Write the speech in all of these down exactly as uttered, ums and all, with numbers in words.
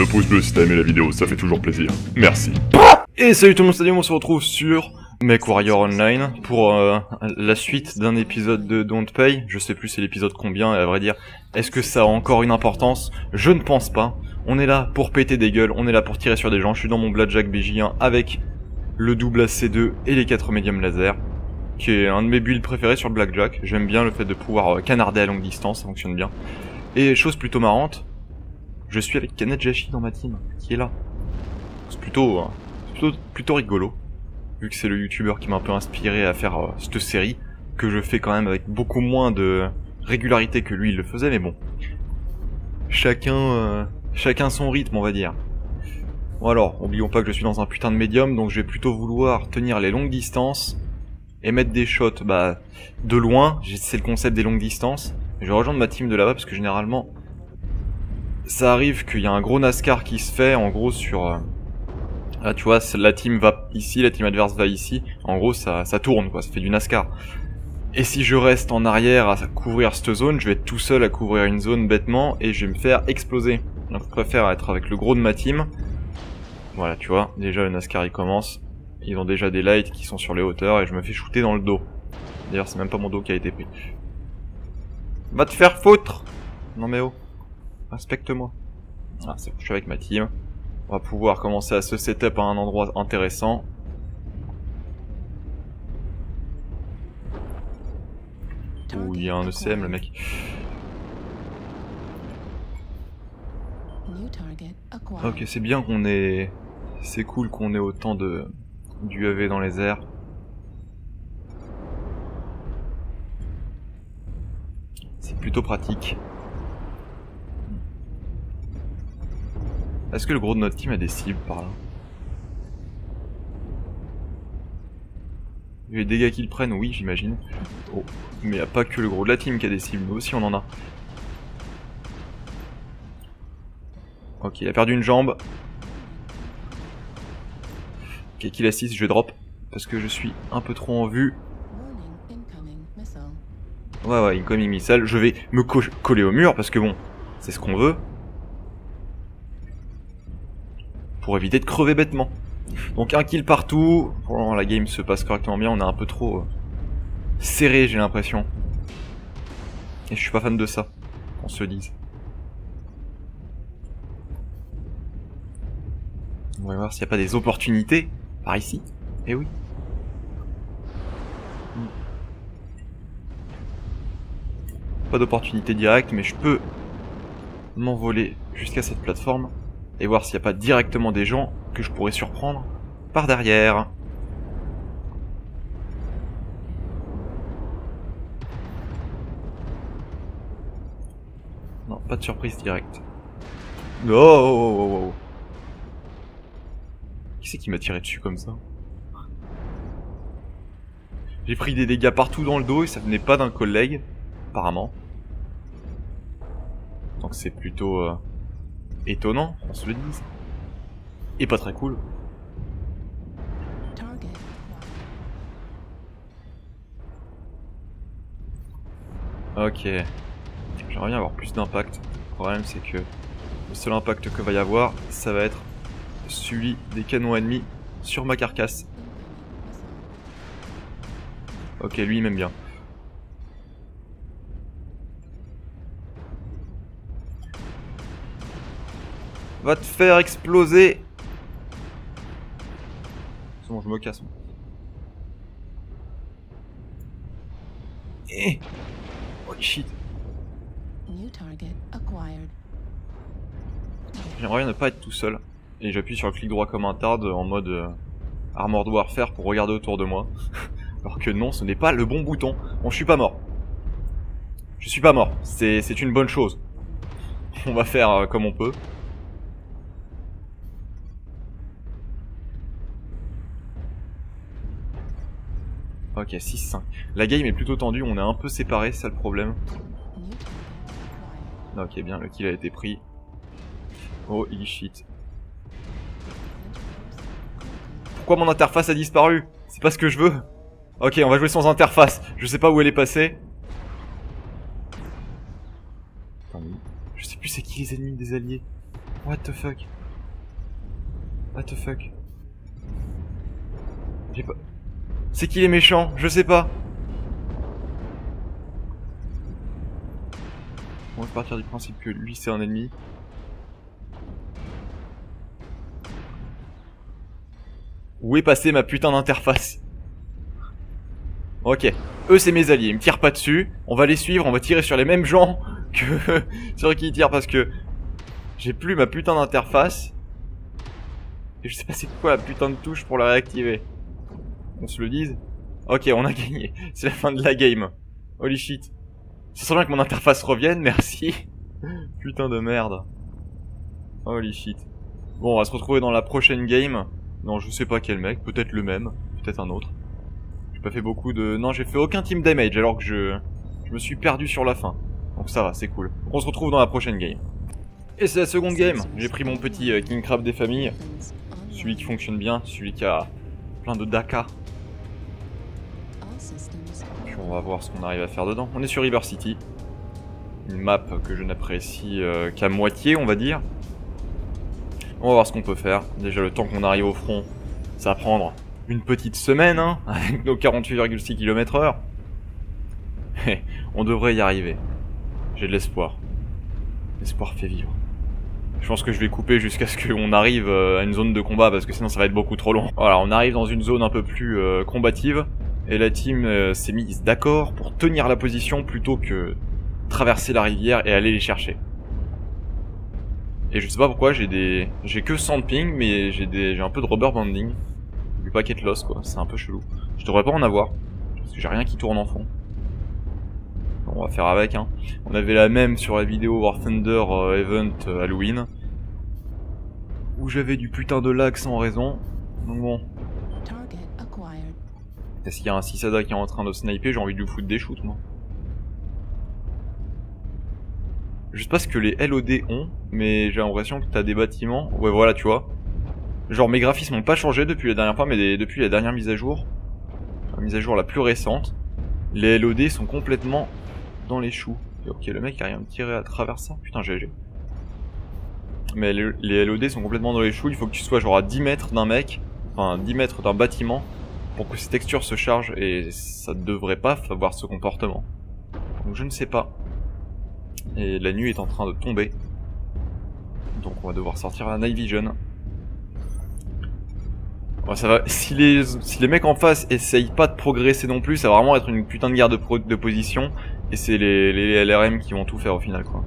le pouce bleu si t'as aimé la vidéo, ça fait toujours plaisir. Merci. Et salut tout le monde, c'est Diom, on se retrouve sur MechWarrior Online pour euh, la suite d'un épisode de Don't Pay. Je sais plus c'est l'épisode combien, et à vrai dire, est-ce que ça a encore une importance? Je ne pense pas. On est là pour péter des gueules, on est là pour tirer sur des gens. Je suis dans mon Blackjack B J un avec le double A C deux et les quatre médiums laser, qui est un de mes builds préférés sur le Blackjack. J'aime bien le fait de pouvoir canarder à longue distance, ça fonctionne bien. Et chose plutôt marrante, je suis avec Kanet Jashi dans ma team, qui est là. C'est plutôt, plutôt, plutôt rigolo, vu que c'est le youtubeur qui m'a un peu inspiré à faire euh, cette série, que je fais quand même avec beaucoup moins de régularité que lui il le faisait, mais bon. Chacun, euh, chacun son rythme, on va dire. Bon alors, oublions pas que je suis dans un putain de médium, donc je vais plutôt vouloir tenir les longues distances, et mettre des shots bah, de loin, c'est le concept des longues distances. Je vais rejoindre ma team de là-bas, parce que généralement, ça arrive qu'il y a un gros NASCAR qui se fait, en gros sur... Euh, là tu vois, la team va ici, la team adverse va ici, en gros ça, ça tourne quoi, ça fait du NASCAR. Et si je reste en arrière à couvrir cette zone, je vais être tout seul à couvrir une zone bêtement, et je vais me faire exploser. Donc je préfère être avec le gros de ma team. Voilà tu vois, déjà le NASCAR il commence, ils ont déjà des lights qui sont sur les hauteurs, et je me fais shooter dans le dos. D'ailleurs c'est même pas mon dos qui a été pris. Va te faire foutre! Non mais oh. Respecte-moi. Ah, c'est bon, je suis avec ma team. On va pouvoir commencer à se setup à un endroit intéressant. Ouh, il y a un E C M, le mec. Ok, c'est bien qu'on ait... C'est cool qu'on ait autant de... d'U A V dans les airs. C'est plutôt pratique. Est-ce que le gros de notre team a des cibles par là? Les dégâts qu'ils prennent, oui j'imagine. Oh, mais y a pas que le gros de la team qui a des cibles, nous aussi on en a. Ok, il a perdu une jambe. Ok, kill assist, je drop, parce que je suis un peu trop en vue. Ouais ouais, incoming missile, je vais me co coller au mur parce que bon, c'est ce qu'on veut. Pour éviter de crever bêtement. Donc un kill partout. Pour le moment la game se passe correctement bien, on est un peu trop euh, serré j'ai l'impression. Et je suis pas fan de ça, qu'on se dise. On va voir s'il n'y a pas des opportunités par ici. Eh oui. Pas d'opportunité directe, mais je peux m'envoler jusqu'à cette plateforme. Et voir s'il n'y a pas directement des gens que je pourrais surprendre par derrière. Non, pas de surprise directe. Oh, oh, oh, oh. Qui c'est qui m'a tiré dessus comme ça? J'ai pris des dégâts partout dans le dos et ça venait pas d'un collègue, apparemment. Donc c'est plutôt... Euh... étonnant, on se le dise. Et pas très cool. Ok. J'aimerais bien avoir plus d'impact. Le problème c'est que le seul impact que va y avoir, ça va être celui des canons ennemis sur ma carcasse. Ok, lui il m'aime bien. Va te faire exploser! C'est bon, je me casse. Eh! Oh shit! J'aimerais bien ne pas être tout seul. Et j'appuie sur le clic droit comme un tarde en mode euh, Armored Warfare pour regarder autour de moi. Alors que non, ce n'est pas le bon bouton. Bon, je suis pas mort. Je suis pas mort. C'est une bonne chose. On va faire euh, comme on peut. Ok, six cinq. La game est plutôt tendue, on est un peu séparés, c'est ça le problème. Ok, bien, le kill a été pris. Oh, il shit. Pourquoi mon interface a disparu? C'est pas ce que je veux. Ok, on va jouer sans interface. Je sais pas où elle est passée. Je sais plus c'est qui les ennemis des alliés. What the fuck? What the fuck? J'ai pas... C'est qui les méchants? Je sais pas. On va partir du principe que lui c'est un ennemi. Où est passée ma putain d'interface? Ok, eux c'est mes alliés, ils me tirent pas dessus, on va les suivre, on va tirer sur les mêmes gens que sur qui ils tirent parce que j'ai plus ma putain d'interface. Et je sais pas c'est quoi la putain de touche pour la réactiver. On se le dise. Ok, on a gagné, c'est la fin de la game. Holy shit. Ça serait bien que mon interface revienne, merci. Putain de merde. Holy shit. Bon, on va se retrouver dans la prochaine game. Non, je sais pas quel mec, peut-être le même, peut-être un autre. J'ai pas fait beaucoup de... Non, j'ai fait aucun team damage alors que je... je me suis perdu sur la fin. Donc ça va, c'est cool. On se retrouve dans la prochaine game. Et c'est la seconde game. J'ai pris mon petit euh, King Crab des familles. Celui qui fonctionne bien, celui qui a plein de daka. Puis on va voir ce qu'on arrive à faire dedans. On est sur River City. Une map que je n'apprécie euh, qu'à moitié, on va dire. On va voir ce qu'on peut faire. Déjà le temps qu'on arrive au front, ça va prendre une petite semaine, hein, avec nos quarante-huit virgule six kilomètres heure. On devrait y arriver. J'ai de l'espoir. L'espoir fait vivre. Je pense que je vais couper jusqu'à ce qu'on arrive à une zone de combat, parce que sinon ça va être beaucoup trop long. Voilà, on arrive dans une zone un peu plus euh, combative, et la team euh, s'est mise d'accord pour tenir la position plutôt que traverser la rivière et aller les chercher. Et je sais pas pourquoi, j'ai des... j'ai que sandping, mais j'ai des... j'ai un peu de rubber banding. Du paquet de loss quoi, c'est un peu chelou. Je devrais pas en avoir, parce que j'ai rien qui tourne en fond. Bon, on va faire avec hein. On avait la même sur la vidéo War Thunder euh, Event euh, Halloween. Où j'avais du putain de lag sans raison. Donc bon. Est-ce qu'il y a un Sissada qui est en train de sniper? J'ai envie de lui foutre des shoots moi. Je sais pas ce que les L O D ont, mais j'ai l'impression que t'as des bâtiments. Ouais, voilà, tu vois. Genre, mes graphismes n'ont pas changé depuis la dernière fois, mais des, depuis la dernière mise à jour, la mise à jour la plus récente, les L O D sont complètement dans les choux. Et ok, le mec il arrive à me tirer à travers ça. Putain, G G. Mais les, les L O D sont complètement dans les choux. Il faut que tu sois genre à dix mètres d'un mec, enfin dix mètres d'un bâtiment, pour que ces textures se chargent, et ça devrait pas avoir ce comportement. Donc, je ne sais pas. Et la nuit est en train de tomber. Donc on va devoir sortir la Night Vision. Bon, ça va. Si les, si les mecs en face essayent pas de progresser non plus, ça va vraiment être une putain de guerre de, pro, de position. Et c'est les, les L R M qui vont tout faire au final quoi.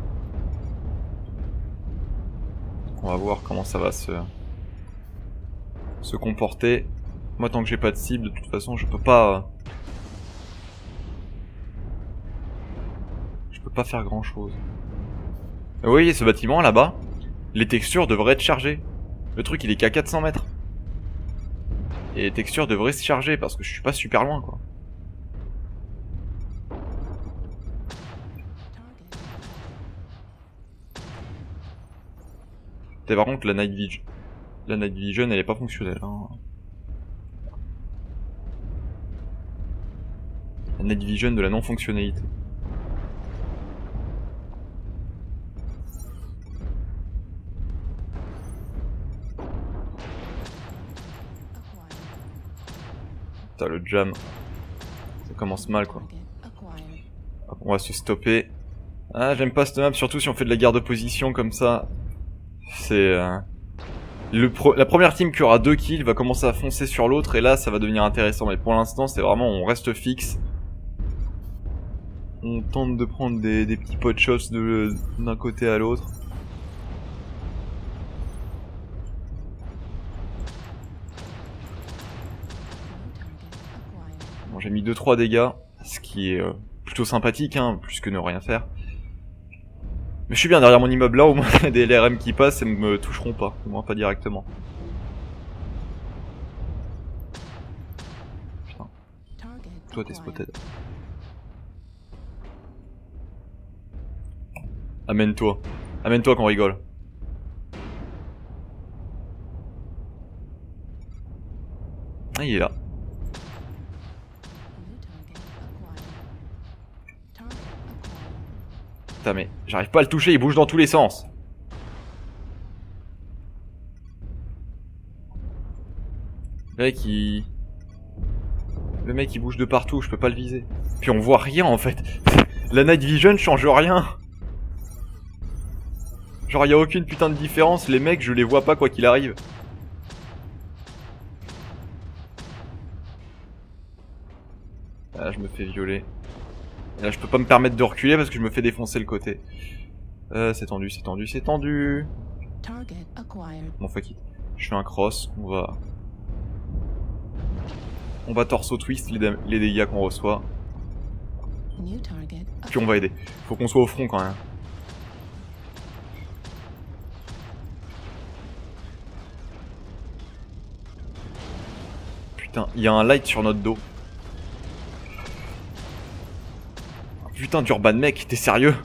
On va voir comment ça va se, se comporter. Moi tant que j'ai pas de cible, de toute façon je peux pas... Je peux pas faire grand chose. Vous voyez ce bâtiment là-bas, les textures devraient être chargées. Le truc il est qu'à quatre cents mètres. Et les textures devraient se charger parce que je suis pas super loin quoi. Et par contre la night vision, la night vision elle est pas fonctionnelle. Hein. La night vision de la non fonctionnalité. Putain le jam, ça commence mal quoi. Hop, on va se stopper. Ah j'aime pas cette map, surtout si on fait de la guerre de position comme ça. C'est euh... le pro... la première team qui aura deux kills va commencer à foncer sur l'autre et là ça va devenir intéressant. Mais pour l'instant c'est vraiment on reste fixe. On tente de prendre des, des petits pot shots de d'un côté à l'autre. Bon, j'ai mis deux trois dégâts, ce qui est euh, plutôt sympathique, hein, plus que ne rien faire. Mais je suis bien derrière mon immeuble là, au moins il y a des L R M qui passent et ne me toucheront pas, au moins pas directement. Putain. Toi t'es spotted. Amène-toi. Amène-toi qu'on rigole. Ah il est là. Putain mais j'arrive pas à le toucher, il bouge dans tous les sens. Le mec il... Le mec il bouge de partout, je peux pas le viser. Puis on voit rien en fait. La night vision change rien. Genre y'a aucune putain de différence, les mecs je les vois pas quoi qu'il arrive. Ah je me fais violer. Et là je peux pas me permettre de reculer parce que je me fais défoncer le côté. Euh, c'est tendu, c'est tendu, c'est tendu. Bon fuck it. Je fais un cross, on va... On va torso twist les, dé les dégâts qu'on reçoit. Puis on va aider. Faut qu'on soit au front quand même. Putain, il y a un light sur notre dos. Putain d'urban mec, t'es sérieux?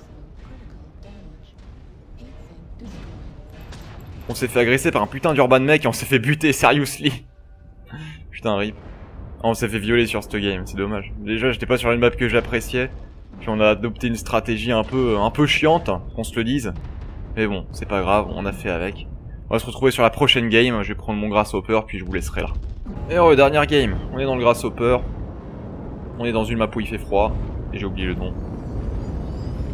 On s'est fait agresser par un putain d'urban mec et on s'est fait buter, seriously. Putain rip. Oh, on s'est fait violer sur cette game, c'est dommage. Déjà j'étais pas sur une map que j'appréciais. Puis on a adopté une stratégie un peu un peu chiante, qu'on se le dise. Mais bon, c'est pas grave, on a fait avec. On va se retrouver sur la prochaine game, je vais prendre mon Grasshopper puis je vous laisserai là. Et oh, dernière game, on est dans le Grasshopper. On est dans une map où il fait froid. Et j'ai oublié le nom.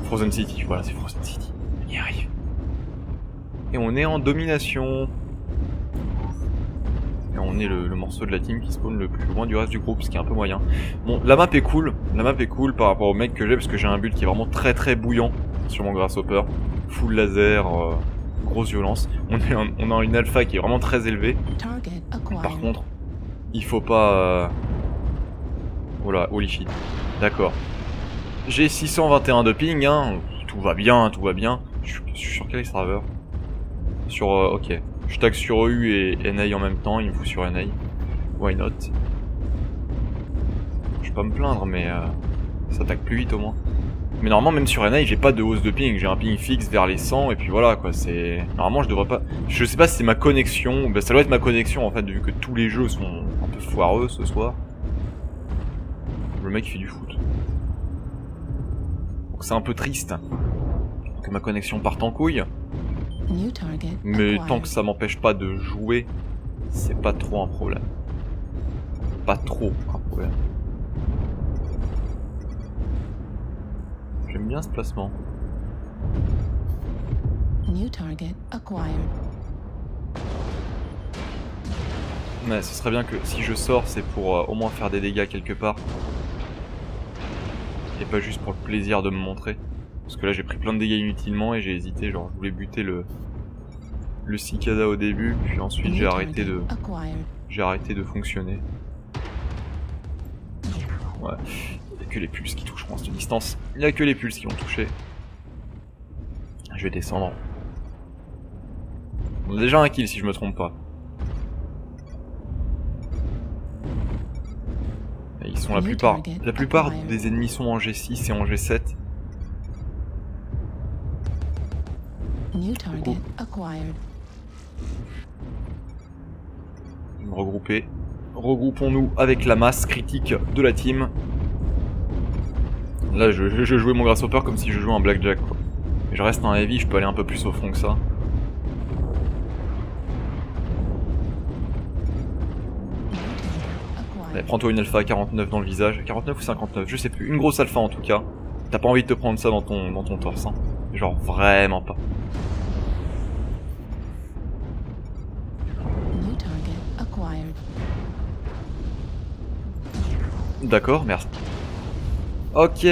Frozen City, voilà c'est Frozen City. On y arrive. Et on est en domination. Et on est le, le morceau de la team qui spawn le plus loin du reste du groupe, ce qui est un peu moyen. Bon, la map est cool, la map est cool par rapport au mec que j'ai, parce que j'ai un build qui est vraiment très très bouillant sur mon Grasshopper. Full laser, euh, grosse violence. On est en, on a une alpha qui est vraiment très élevée. Par contre, il faut pas... Euh... Oh là, holy shit. D'accord. J'ai six cent vingt et un de ping, hein. Tout va bien, tout va bien. Je suis sur quel serveur? Sur... Euh, ok. Je tag sur E U et N A en même temps, il me fout sur N A. Why not? Je vais pas me plaindre, mais euh, ça tag plus vite au moins. Mais normalement, même sur N A, j'ai pas de hausse de ping. J'ai un ping fixe vers les cent, et puis voilà quoi. C'est normalement, je devrais pas. Je sais pas si c'est ma connexion. Ben, ça doit être ma connexion en fait, vu que tous les jeux sont un peu foireux ce soir. Le mec fait du foot. Donc c'est un peu triste que ma connexion parte en couille. Mais tant que ça m'empêche pas de jouer, c'est pas trop un problème. Pas trop un problème. J'aime bien ce placement. Mais ce serait bien que si je sors, c'est pour euh, au moins faire des dégâts quelque part. Et pas juste pour le plaisir de me montrer. Parce que là j'ai pris plein de dégâts inutilement et j'ai hésité, genre je voulais buter le le cicada au début, puis ensuite j'ai arrêté de j'ai arrêté de fonctionner. Ouais, il n'y a que les pulses qui toucheront à cette distance. Il n'y a que les pulses qui vont toucher. Je vais descendre. On a déjà un kill si je me trompe pas. Et ils sont la plupart. La plupart des ennemis sont en G six et en G sept. Regrouper. Regroupons-nous avec la masse critique de la team. Là, je, je, je jouais mon Grasshopper comme si je jouais un Blackjack, quoi. Mais je reste un heavy, je peux aller un peu plus au fond que ça. Allez, prends-toi une alpha à quarante-neuf dans le visage. quarante-neuf ou cinquante-neuf, je sais plus. Une grosse alpha en tout cas. T'as pas envie de te prendre ça dans ton, dans ton torse, hein. Genre vraiment pas. D'accord, merci. Ok,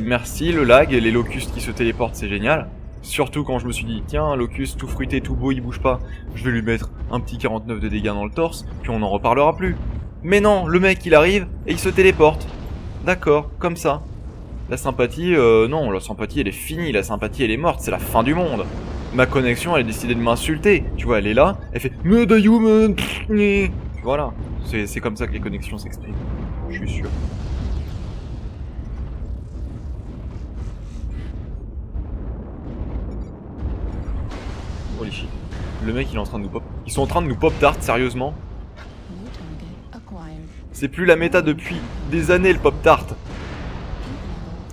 merci le lag et les locustes qui se téléportent, c'est génial. Surtout quand je me suis dit, tiens, un locuste tout fruité, tout beau, il bouge pas. Je vais lui mettre un petit quarante-neuf de dégâts dans le torse, puis on n'en reparlera plus. Mais non, le mec il arrive et il se téléporte. D'accord, comme ça. La sympathie, euh, non, la sympathie elle est finie, la sympathie elle est morte, c'est la fin du monde. Ma connexion elle a décidé de m'insulter, tu vois, elle est là, elle fait me the human. Voilà, c'est comme ça que les connexions s'expriment, je suis sûr. Holy shit, le mec il est en train de nous pop. Ils sont en train de nous pop tart, sérieusement? C'est plus la méta depuis des années le pop tart.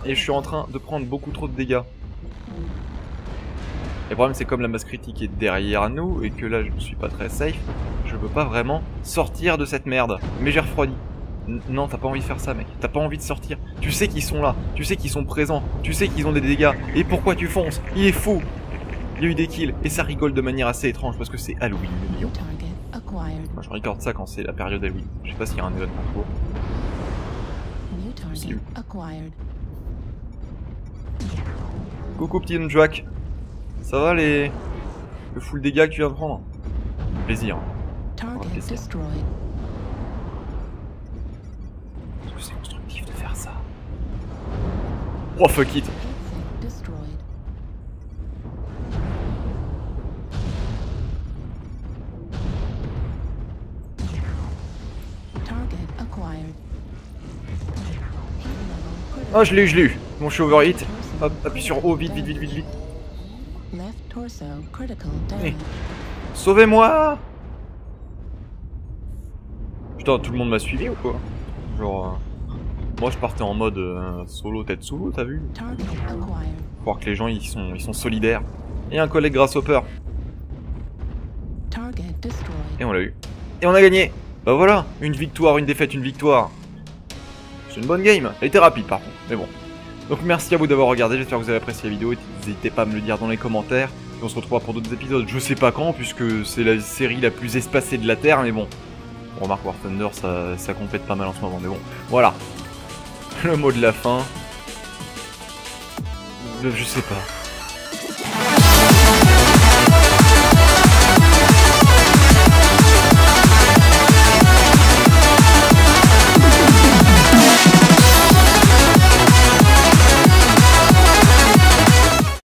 Et je suis en train de prendre beaucoup trop de dégâts. Le problème c'est comme la masse critique est derrière nous et que là je ne suis pas très safe, je peux pas vraiment sortir de cette merde. Mais j'ai refroidi. N non, t'as pas envie de faire ça mec, t'as pas envie de sortir. Tu sais qu'ils sont là, tu sais qu'ils sont présents, tu sais qu'ils ont des dégâts. Et pourquoi tu fonces? Il est fou. Il y a eu des kills et ça rigole de manière assez étrange parce que c'est Halloween le lion. Moi je recorde ça quand c'est la période Halloween. Je sais pas s'il y a un événement trop. Coucou petit Njoak. Ça va les... le full dégâts que tu viens de prendre? Plaisir. Plaisir. Est-ce que c'est constructif de faire ça? Oh fuck it. Ah, je l'ai eu, je l'ai eu. Bon, je suis over hit. Hop, appuie sur O, vite, vite, vite, vite, vite. Hey. Sauvez-moi! Putain, tout le monde m'a suivi ou quoi? Genre, euh... moi je partais en mode euh, solo tête sous l'eau, t'as vu? Faut croire que les gens ils sont, ils sont solidaires. Et un collègue Grasshopper. Et on l'a eu. Et on a gagné! Bah voilà, une victoire, une défaite, une victoire. C'est une bonne game. Elle était rapide par contre, mais bon. Donc merci à vous d'avoir regardé, j'espère que vous avez apprécié la vidéo, n'hésitez pas à me le dire dans les commentaires, et on se retrouvera pour d'autres épisodes, je sais pas quand, puisque c'est la série la plus espacée de la Terre, mais bon, on remarque War Thunder, ça, ça complète pas mal en ce moment, mais bon, voilà, le mot de la fin, je sais pas.